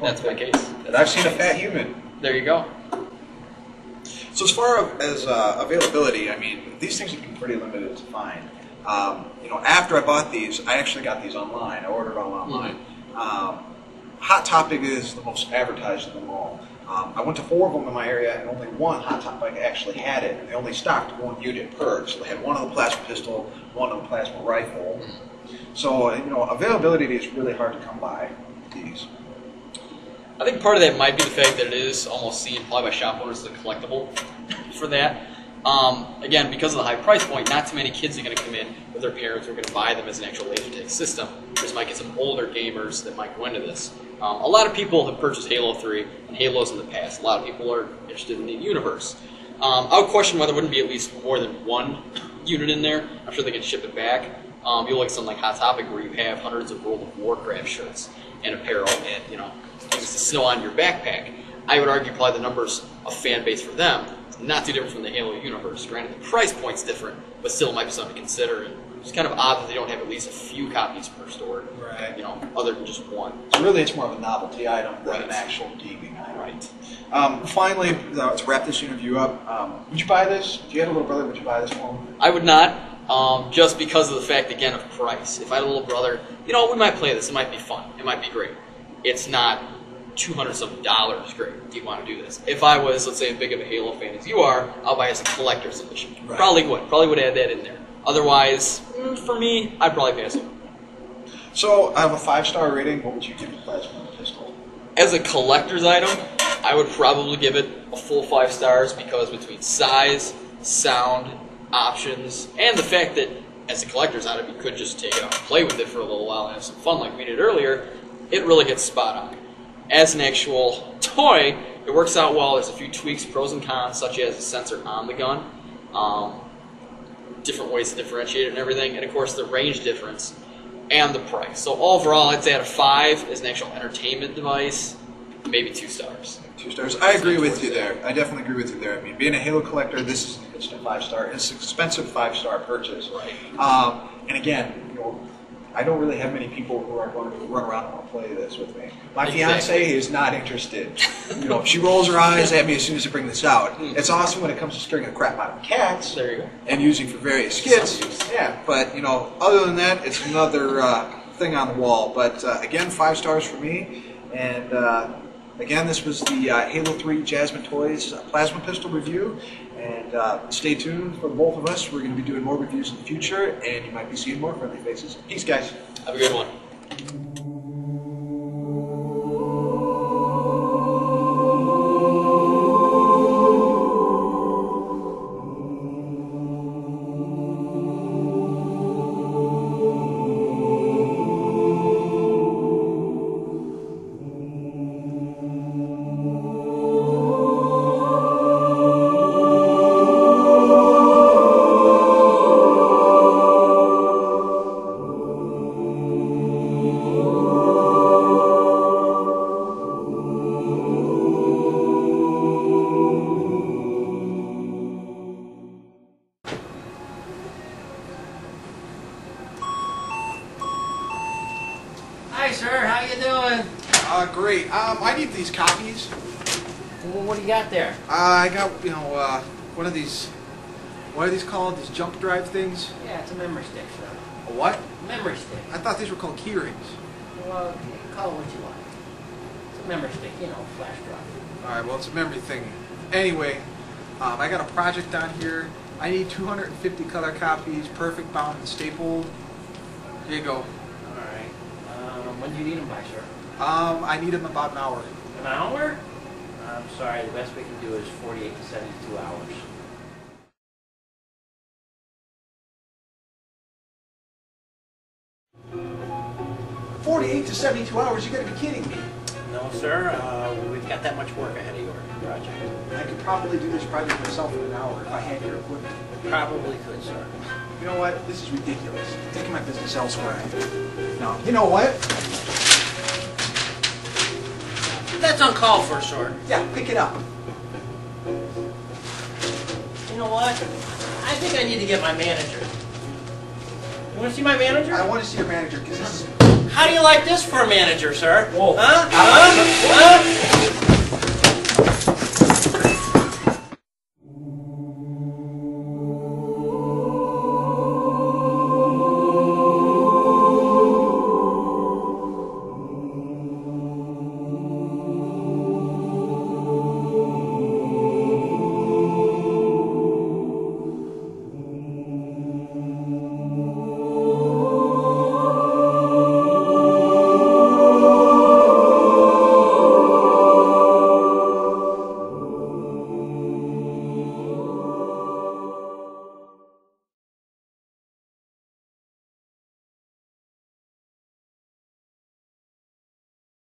That's my case. I've seen a fat human. There you go. So as far as availability, I mean, these things have been pretty limited to find. You know, after I bought these, I actually got these online. I ordered them online. Mm-hmm. Hot Topic is the most advertised of them all. I went to 4 of them in my area, and only one Hot Topic actually had it. And they only stocked 1 unit per. So they had one of the plasma pistol, one of the plasma rifle. So, you know, availability is really hard to come by with these. I think part of that might be the fact that it is almost seen probably by shop owners as a collectible for that. Again, because of the high price point, not too many kids are going to come in with their parents who are going to buy them as an actual laser-tag system. This might get some older gamers that might go into this. A lot of people have purchased Halo 3 and Halos in the past. A lot of people are interested in the universe. I would question whether there wouldn't be at least more than 1 unit in there. I'm sure they could ship it back. You'll like something like Hot Topic where you have hundreds of World of Warcraft shirts and apparel and, you know, things to snow on your backpack. I would argue probably the numbers of fan base for them not too different from the Halo universe. Granted, the price point's different, but still it might be something to consider. And it's kind of odd that they don't have at least a few copies per store, right. You know, other than just 1. So really, it's more of a novelty item than an actual gaming item. Right. Finally, to wrap this interview up, would you buy this? If you had a little brother, would you buy this for him? I would not. Just because of the fact, again, of price. If I had a little brother, you know, we might play this. It might be fun. It might be great. It's not $200-some. Great. Do you want to do this? If I was, let's say, as big of a Halo fan as you are, I'll buy it as a collector's edition. Right. Probably would add that in there. Otherwise, for me, I'd probably pass it. So, I have a 5-star rating. What would you give the Plasma Pistol? As a collector's item, I would probably give it a full 5 stars because between size, sound, options, and the fact that as a collector's item, you could just take it out and play with it for a little while and have some fun like we did earlier, it really gets spot on. As an actual toy, it works out well. There's a few tweaks, pros and cons, such as a sensor on the gun, different ways to differentiate it and everything, and of course the range difference and the price. So overall, I'd say out of 5 as an actual entertainment device, maybe 2 stars. 2 stars. I agree with you there. I definitely agree with you there. I mean, being a Halo collector, this is an instant 5-star. It's an expensive 5-star purchase. Right. And again, you know, I don't really have many people who are going to run around and want to play this with me. My fiance is not interested. You know, she rolls her eyes at me as soon as I bring this out. It's awesome when it comes to scaring the crap out of cats and using for various skits. Yeah, but you know, other than that, it's another thing on the wall. But again, 5 stars for me. And again, this was the Halo 3 Jasmine Toys Plasma Pistol review. And stay tuned for both of us. We're going to be doing more reviews in the future, and you might be seeing more friendly faces. Peace, guys. Have a good one. Hi, sir. How you doing? Great. I need these copies. Well, what do you got there? I got, you know, one of these, what are these called? These jump drive things? Yeah, it's a memory stick, sir. A what? A memory stick. I thought these were called key rings. Well, call it what you want. It's a memory stick, you know, flash drive. All right, well, it's a memory thing. Anyway, I got a project on here. I need 250 color copies, perfect bound and stapled. Here you go. When do you need them by, sir? I need them about an hour. An hour? I'm sorry, the best we can do is 48 to 72 hours. You gotta be kidding me. No, sir. We've got that much work ahead of your project. I could probably do this project myself in an hour if I had your equipment. Probably could, sir. You know what? This is ridiculous. I'm taking my business elsewhere. No. You know what? That's uncalled for, sir. Yeah, pick it up. You know what? I think I need to get my manager. You want to see my manager? I want to see your manager because this is... How do you like this for a manager, sir? Whoa. Huh?